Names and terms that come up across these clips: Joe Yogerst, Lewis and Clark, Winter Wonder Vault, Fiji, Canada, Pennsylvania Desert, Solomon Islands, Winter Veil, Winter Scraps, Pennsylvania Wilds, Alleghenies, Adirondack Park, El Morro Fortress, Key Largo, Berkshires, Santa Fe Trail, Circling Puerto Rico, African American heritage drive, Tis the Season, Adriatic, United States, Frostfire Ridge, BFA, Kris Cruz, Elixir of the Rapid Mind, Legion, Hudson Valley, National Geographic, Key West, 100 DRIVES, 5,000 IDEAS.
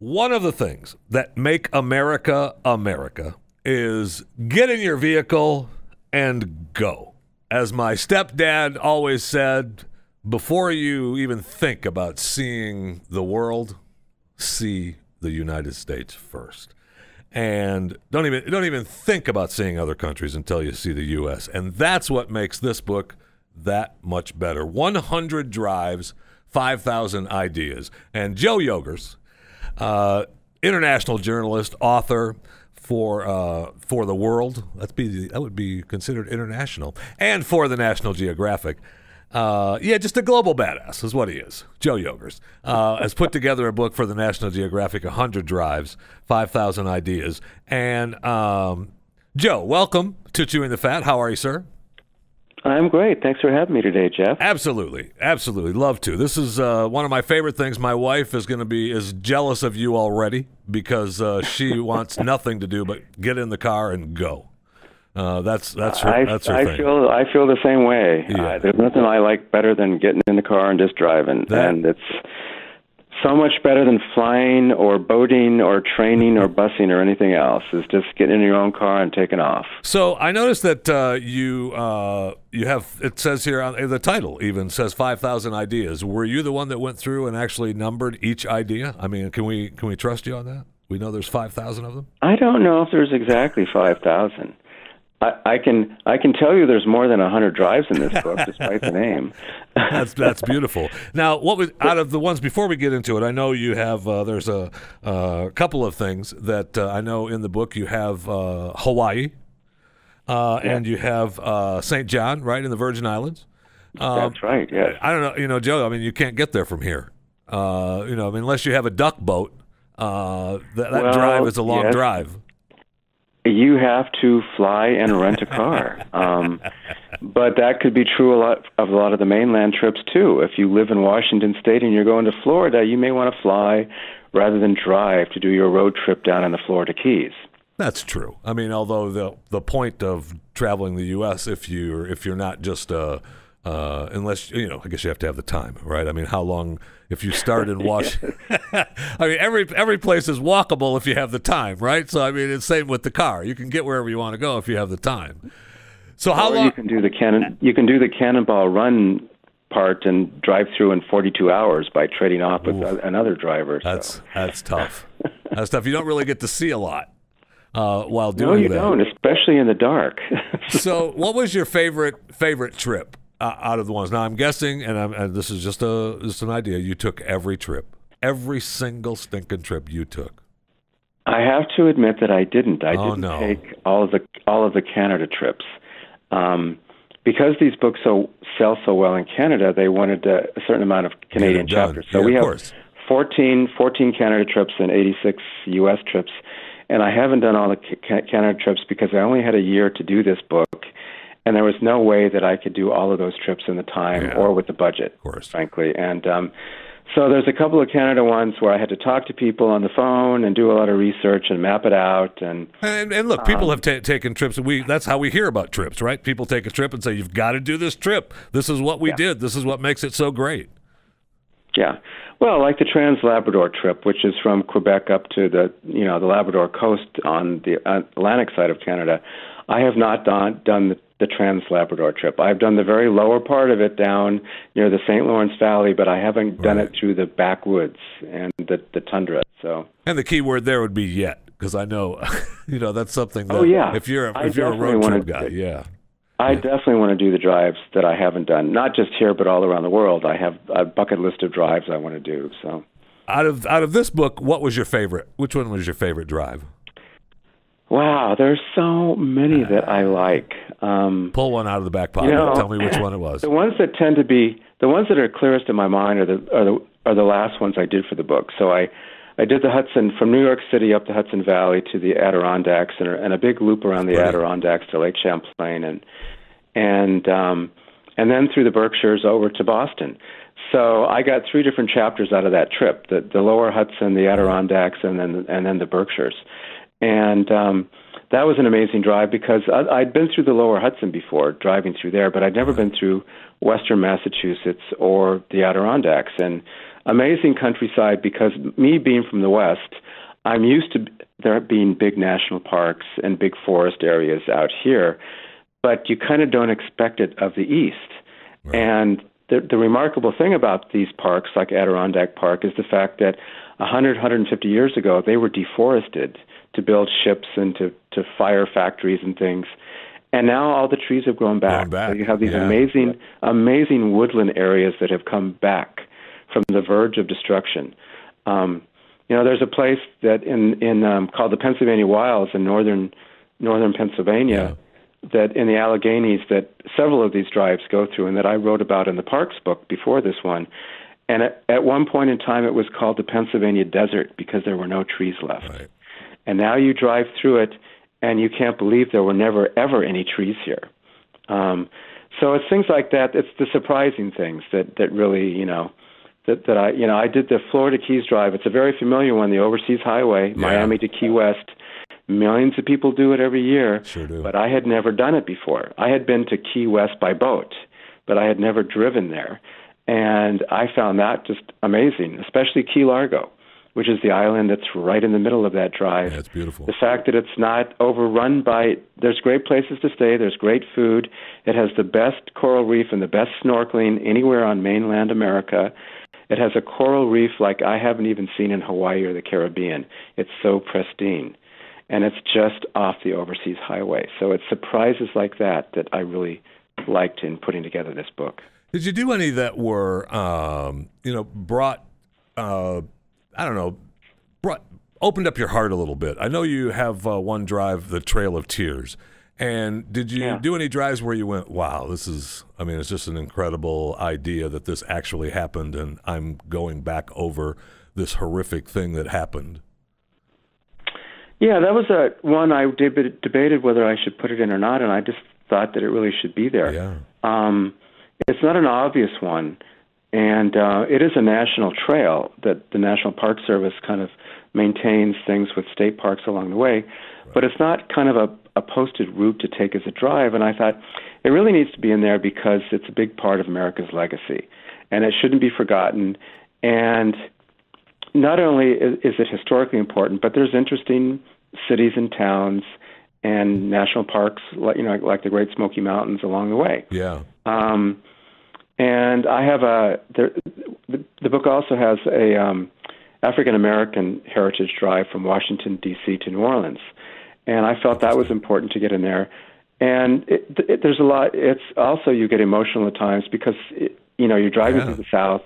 One of the things that make America America is get in your vehicle and go. As my stepdad always said, before you even think about seeing the world, see the United States first. And don't even think about seeing other countries until you see the U.S. And that's what makes this book that much better. 100 Drives, 5,000 Ideas. And Joe Yogerst, international journalist, author for The World. That would be considered international. And for the National Geographic. Yeah, just a global badass is what he is. Joe Yogerst has put together a book for the National Geographic, 100 Drives, 5,000 Ideas. And Joe, welcome to Chewing the Fat. How are you, sir? I'm great. Thanks for having me today, Jeff. Absolutely. Absolutely. Love to. This is one of my favorite things. My wife is going to be jealous of you already because she wants nothing to do but get in the car and go. That's her thing. I feel the same way. Yeah. There's nothing I like better than getting in the car and just driving. And it's so much better than flying or boating or training or busing or anything else. It's just getting in your own car and taking off. So I noticed that you have, it says here, the title even says 5,000 ideas. Were you the one that went through and actually numbered each idea? I mean, can we trust you on that? We know there's 5,000 of them? I don't know if there's exactly 5,000. I can tell you there's more than 100 drives in this book, despite the name. That's beautiful. Now, what was out of the ones before we get into it? I know you have there's a couple of things that I know in the book. You have Hawaii, and you have St. John, right, in the Virgin Islands. That's right. Yeah. I don't know, you know, Joe. I mean, you can't get there from here. You know, I mean, unless you have a duck boat. That drive is a long drive. You have to fly and rent a car, but that could be true of a lot of the mainland trips too. If you live in Washington State and you're going to Florida, you may want to fly rather than drive to do your road trip down in the Florida Keys. That's true. I mean, although the point of traveling the U.S. if you're not just unless, you know, I guess you have to have the time, right? I mean, how long if you start in Washington? I mean, every place is walkable if you have the time, right? So, I mean, it's same with the car. You can get wherever you want to go if you have the time. So, how long? You can do the Cannonball Run part and drive through in 42 hours by trading off with another driver. So. That's tough. That's tough. You don't really get to see a lot while doing that. No, you don't, especially in the dark. So, what was your favorite trip? Out of the ones. Now, I'm guessing, and this is just an idea, you took every trip. Every single stinking trip you took. I have to admit that I didn't. I didn't take all of the Canada trips. Because these books sell so well in Canada, they wanted a certain amount of Canadian chapters. So yeah, we have 14 Canada trips and 86 U.S. trips. And I haven't done all the Canada trips because I only had a year to do this book. And there was no way that I could do all of those trips in the time or with the budget, of course. Frankly. And so there's a couple of Canada ones where I had to talk to people on the phone and do a lot of research and map it out. And look, people have taken trips. And that's how we hear about trips, right? People take a trip and say, you've got to do this trip. This is what we did. This is what makes it so great. Yeah. Well, like the Trans-Labrador trip, which is from Quebec up to the Labrador coast on the Atlantic side of Canada. I have not done the Trans-Labrador trip. I've done the very lower part of it down near the St. Lawrence Valley, but I haven't done it through the backwoods and the tundra. So, and the key word there would be yet, because I know, you know, that's something that if you're a road trip guy, I definitely want to do the drives that I haven't done, not just here but all around the world. I have a bucket list of drives I want to do. So, out of this book, what was your favorite? Which one was your favorite drive? Wow, there's so many that I like. Pull one out of the back pocket. You know, tell me which one it was. The ones that tend to be the ones that are clearest in my mind are the last ones I did for the book. So I did the Hudson from New York City up the Hudson Valley to the Adirondacks and a big loop around the Adirondacks to Lake Champlain and then through the Berkshires over to Boston. So I got three different chapters out of that trip: the Lower Hudson, the Adirondacks, and then the Berkshires. And that was an amazing drive because I'd been through the Lower Hudson before, driving through there, but I'd never been through Western Massachusetts or the Adirondacks. And amazing countryside because me being from the West, I'm used to there being big national parks and big forest areas out here, but you kind of don't expect it of the East. Right. And the remarkable thing about these parks, like Adirondack Park, is the fact that 100, 150 years ago, they were deforested to build ships and to fire factories and things. And now all the trees have grown back. So you have these amazing woodland areas that have come back from the verge of destruction. You know, there's a place that in called the Pennsylvania Wilds in northern Pennsylvania that in the Alleghenies that several of these drives go through and that I wrote about in the Parks book before this one. And at one point in time, it was called the Pennsylvania Desert because there were no trees left. Right. And now you drive through it, and you can't believe there were never, ever any trees here. So it's things like that. It's the surprising things that really, you know, that I, you know, I did the Florida Keys Drive. It's a very familiar one, the Overseas Highway, Miami to Key West. Millions of people do it every year, sure do. But I had never done it before. I had been to Key West by boat, but I had never driven there. And I found that just amazing, especially Key Largo, which is the island that's right in the middle of that drive. That's beautiful. The fact that it's not overrun by, there's great places to stay, there's great food, it has the best coral reef and the best snorkeling anywhere on mainland America. It has a coral reef like I haven't even seen in Hawaii or the Caribbean. It's so pristine. And it's just off the Overseas Highway. So it's surprises like that I really liked in putting together this book. Did you do any that were, brought... opened up your heart a little bit? I know you have one drive, the Trail of Tears. And did you do any drives where you went, wow, this is, I mean, it's just an incredible idea that this actually happened and I'm going back over this horrific thing that happened? Yeah, that was one I debated whether I should put it in or not, and I just thought that it really should be there. Yeah. It's not an obvious one. And it is a national trail that the National Park Service kind of maintains things with state parks along the way. Right. But it's not kind of a posted route to take as a drive. And I thought it really needs to be in there because it's a big part of America's legacy. And it shouldn't be forgotten. And not only is it historically important, but there's interesting cities and towns and national parks, like the Great Smoky Mountains along the way. Yeah. And I have the book also has a African American heritage drive from Washington, D.C. to New Orleans. And I felt that was important to get in there. And there's a lot. It's also you get emotional at times because, you're driving through the South.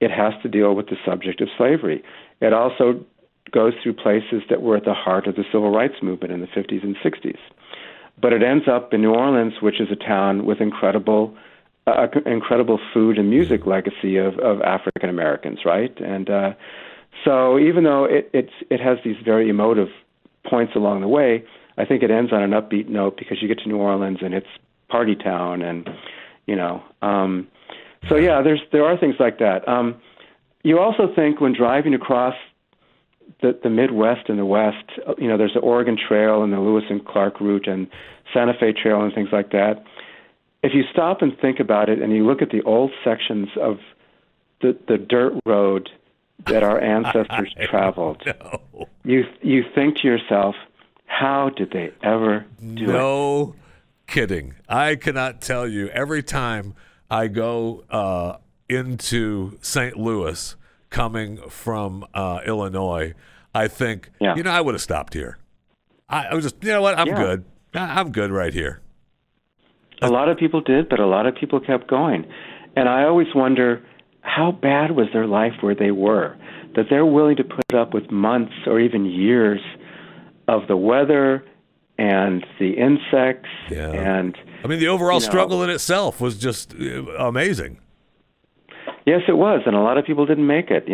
It has to deal with the subject of slavery. It also goes through places that were at the heart of the civil rights movement in the 50s and 60s. But it ends up in New Orleans, which is a town with incredible food and music legacy of African Americans, right? And so even though it has these very emotive points along the way, I think it ends on an upbeat note because you get to New Orleans and it's party town and, so yeah, there are things like that. You also think when driving across the Midwest and the West, there's the Oregon Trail and the Lewis and Clark route and Santa Fe Trail and things like that. If you stop and think about it and you look at the old sections of the dirt road that our ancestors traveled, you think to yourself, how did they ever do it? No kidding. I cannot tell you. Every time I go into St. Louis coming from Illinois, I think, I would have stopped here. I was just, you know what, I'm good. I'm good right here. A lot of people did, but a lot of people kept going. And I always wonder, how bad was their life where they were, that they're willing to put up with months or even years of the weather and the insects. Yeah. And I mean, the overall struggle in itself was just amazing. Yes, it was. And a lot of people didn't make it.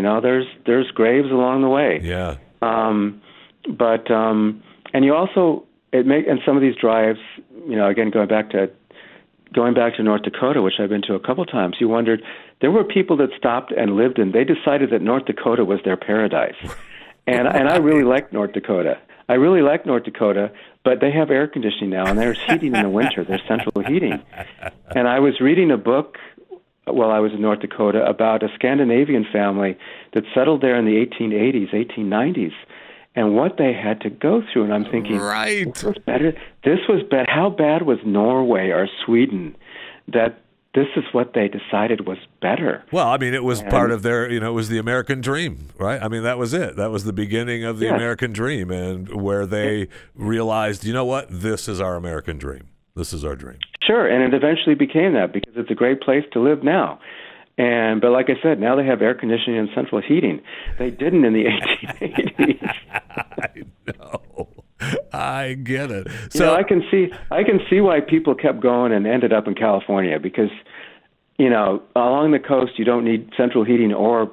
There's graves along the way. Yeah. And you also, and some of these drives, again, going back to North Dakota, which I've been to a couple times, you wondered, there were people that stopped and lived in. They decided that North Dakota was their paradise. And I really like North Dakota. But they have air conditioning now, and there's heating in the winter. There's central heating. And I was reading a book while I was in North Dakota about a Scandinavian family that settled there in the 1880s, 1890s, and what they had to go through. And I'm thinking, right, this was bad. How bad was Norway or Sweden that this is what they decided was better? Well, I mean, it was part of their, you know, it was the American dream, right? I mean, that was it. That was the beginning of the American dream, and where they realized, you know what, this is our American dream. This is our dream. Sure, and it eventually became that because it's a great place to live now. And but like I said, now they have air conditioning and central heating. They didn't in the 1880s. I know. I get it. So you know, I can see why people kept going and ended up in California, because you know, along the coast you don't need central heating or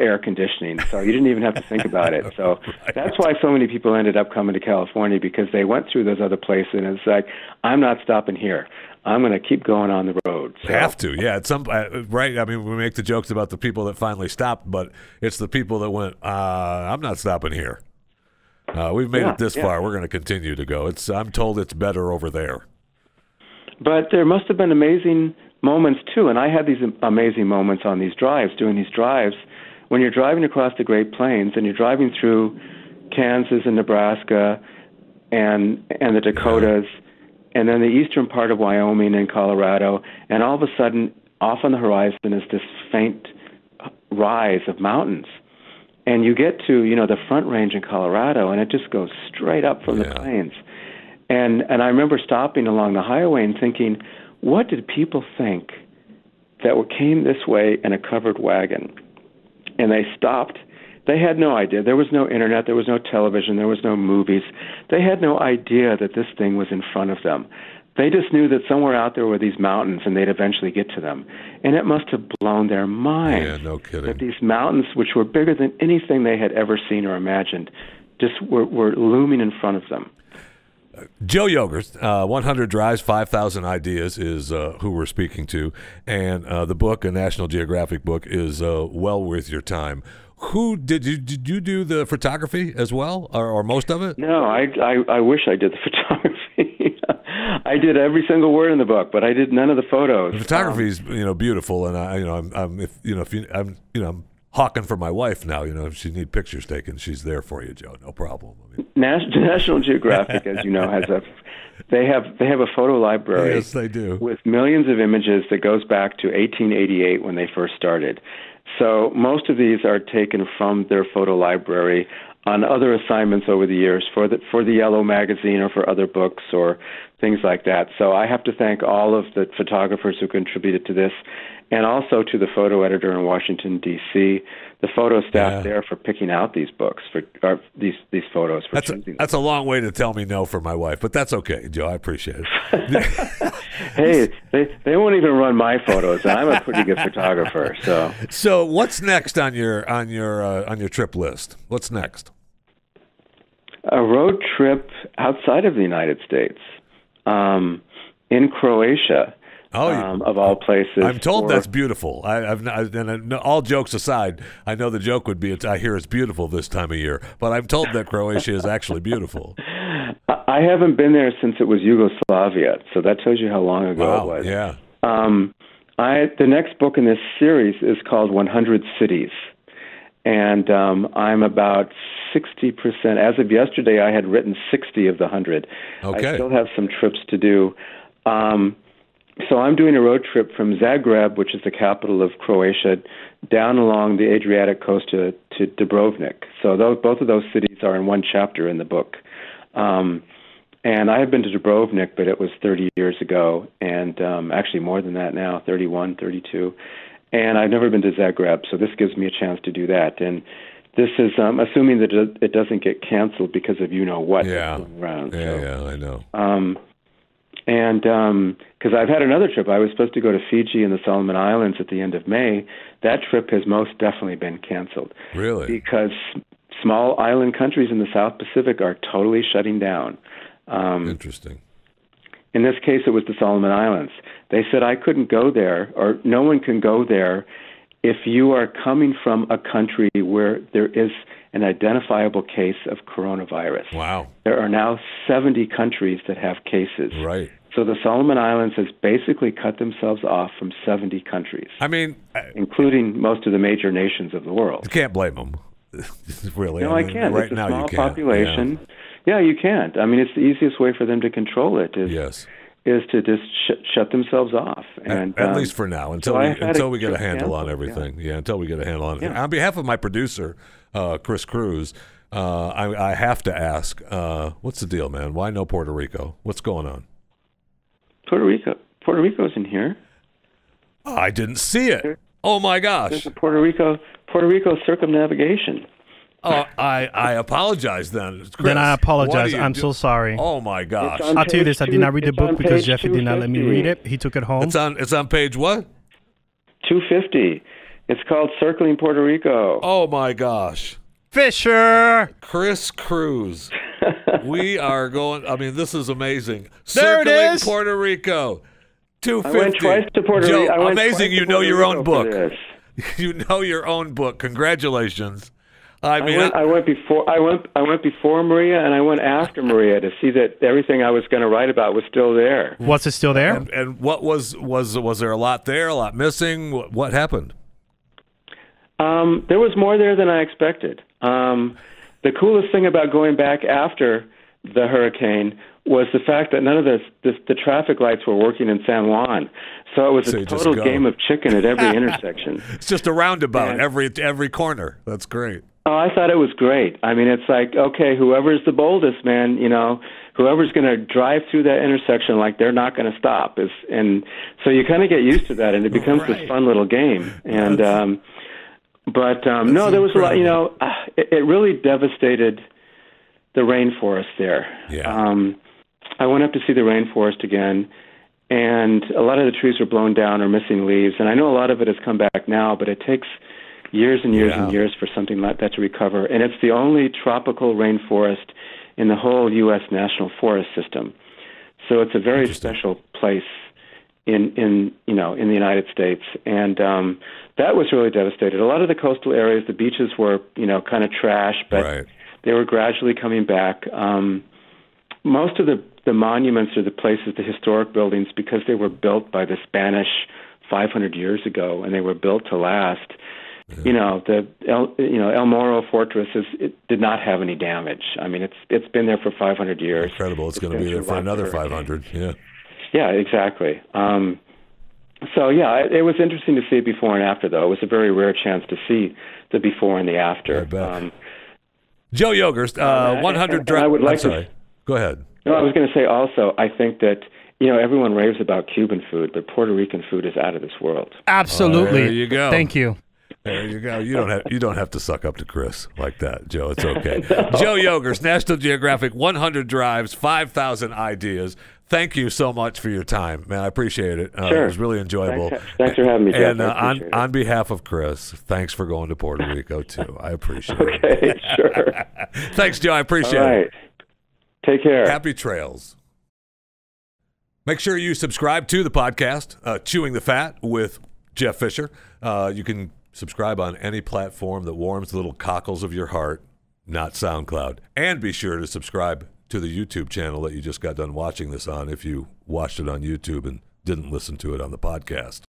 air conditioning. So you didn't even have to think about it. So right. That's why so many people ended up coming to California, because they went through those other places and it's like, I'm not stopping here. I'm going to keep going on the road. So. Have to, yeah. At some right. I mean, we make the jokes about the people that finally stopped, but it's the people that went, I'm not stopping here. We've made it this far. We're going to continue to go. It's, I'm told it's better over there. But there must have been amazing moments, too. And I had these amazing moments on these drives, doing these drives. When you're driving across the Great Plains and you're driving through Kansas and Nebraska and the Dakotas and then the eastern part of Wyoming and Colorado, and all of a sudden off on the horizon is this faint rise of mountains. And you get to, you know, the Front Range in Colorado, and it just goes straight up from the plains. And I remember stopping along the highway and thinking, what did people think that came this way in a covered wagon? And they stopped. They had no idea. There was no internet. There was no television. There was no movies. They had no idea that this thing was in front of them. They just knew that somewhere out there were these mountains and they'd eventually get to them. And it must have blown their minds. Yeah, no kidding. That these mountains, which were bigger than anything they had ever seen or imagined, just were looming in front of them. Joe Yogerst, 100 Drives, 5,000 Ideas is who we're speaking to. And the book, a National Geographic book, is well worth your time. Who did you do the photography as well, or most of it? No, I wish I did the photography. I did every single word in the book, but I did none of the photos. The photography is, you know, beautiful, and I'm hawking for my wife now. You know, if she needs pictures taken, she's there for you, Joe. No problem. I mean, National Geographic, as you know, they have a photo library. Yes, they do. With millions of images that goes back to 1888 when they first started. So most of these are taken from their photo library on other assignments over the years for the Yellow magazine or for other books or things like that. So I have to thank all of the photographers who contributed to this, and also to the photo editor in Washington, D.C., the photo staff there for picking out these books, these photos. For that's a long way to tell me no for my wife, but that's okay, Joe. I appreciate it. Hey, they won't even run my photos, and I'm a pretty good photographer. So what's next on your trip list? What's next? A road trip outside of the United States, in Croatia. Oh, of all places. I'm told that's beautiful. All jokes aside, I know the joke would be, I hear it's beautiful this time of year, but I'm told that Croatia is actually beautiful. I haven't been there since it was Yugoslavia, so that tells you how long ago it was. Yeah. The next book in this series is called 100 Cities, and I'm about 60%. As of yesterday, I had written 60 of the 100. Okay. I still have some trips to do. So I'm doing a road trip from Zagreb, which is the capital of Croatia, down along the Adriatic coast to Dubrovnik. So both of those cities are in one chapter in the book. And I have been to Dubrovnik, but it was 30 years ago, and actually more than that now, 31, 32. And I've never been to Zagreb, so this gives me a chance to do that. And this is assuming that it doesn't get canceled because of you-know-what. Yeah, around, I know. And because I've had another trip. I was supposed to go to Fiji and the Solomon Islands at the end of May. That trip has most definitely been canceled. Really? Because small island countries in the South Pacific are totally shutting down. Interesting. In this case, it was the Solomon Islands. They said I couldn't go there, or no one can go there, if you are coming from a country where there is an identifiable case of coronavirus. Wow. There are now 70 countries that have cases. Right. So the Solomon Islands has basically cut themselves off from 70 countries. I mean, including most of the major nations of the world. You can't blame them. Really. No, I can't. Right, it's a now small population. Yeah, you can't. I mean, it's the easiest way for them to control it is to just shut themselves off. And at least for now, until we get a handle on everything. Yeah, until we get a handle on it. Yeah. On behalf of my producer, Kris Cruz, I have to ask, what's the deal, man? Why no Puerto Rico? What's going on? Puerto Rico's in here. I didn't see it. Oh my gosh! There's a Puerto Rico circumnavigation. I apologize then. Kris, then I apologize. I'm so sorry. Oh my gosh! I'll tell you this: I did not read the book because Jeff did not let me read it. He took it home. It's on page what? 250. It's called Circling Puerto Rico. Oh my gosh! Fisher, Kris Cruz. We are going. I mean, this is amazing. There Circling it is. Puerto Rico. 250. I went twice to Puerto Rico. Joe, amazing. You know your own book. You know your own book. Congratulations. I mean, I went before Maria, and I went after Maria to see that everything I was going to write about was still there. Was it still there? And what was there a lot there? A lot missing? What happened? There was more there than I expected. The coolest thing about going back after the hurricane was the fact that none of the traffic lights were working in San Juan. So it was a total game of chicken at every intersection. It's just a roundabout, every corner. That's great. Oh, I thought it was great. I mean, it's like, okay, whoever's the boldest, man, you know, whoever's going to drive through that intersection like they're not going to stop. And so you kind of get used to that, and it becomes this fun little game. And But no, there was a lot, you know, it really devastated the rainforest there. Yeah. I went up to see the rainforest again, and a lot of the trees were blown down or missing leaves. And I know a lot of it has come back now, but it takes years and years and years for something like that to recover. And it's the only tropical rainforest in the whole U.S. National Forest System. So it's a very special place in the United States, and that was really devastated. A lot of the coastal areas, the beaches were, you know, kind of trash, but they were gradually coming back. Most of the monuments or the places, the historic buildings, because they were built by the Spanish 500 years ago, and they were built to last. Yeah. You know, El Morro Fortress did not have any damage. I mean, it's been there for 500 years. Incredible! It's going to be there for another 500. Yeah. Yeah, exactly. So, yeah, it was interesting to see before and after, though. It was a very rare chance to see the before and the after. I bet. Joe Yogerst, 100 DRIVES. Go ahead. No, I was going to say also, I think that, you know, everyone raves about Cuban food, but Puerto Rican food is out of this world. Absolutely. There you go. Thank you. There you go. You don't have to suck up to Kris like that, Joe. It's okay. No. Joe Yogerst, National Geographic, 100 DRIVES, 5,000 IDEAS. Thank you so much for your time, man. I appreciate it. Sure. It was really enjoyable. Thanks for having me, Jeff. And on behalf of Kris, thanks for going to Puerto Rico, too. I appreciate it. Okay, sure. Thanks, Joe. I appreciate it. Take care. Happy trails. Make sure you subscribe to the podcast, Chewing the Fat with Jeff Fisher. You can subscribe on any platform that warms the little cockles of your heart, not SoundCloud. And be sure to subscribe to the YouTube channel that you just got done watching this on if you watched it on YouTube and didn't listen to it on the podcast.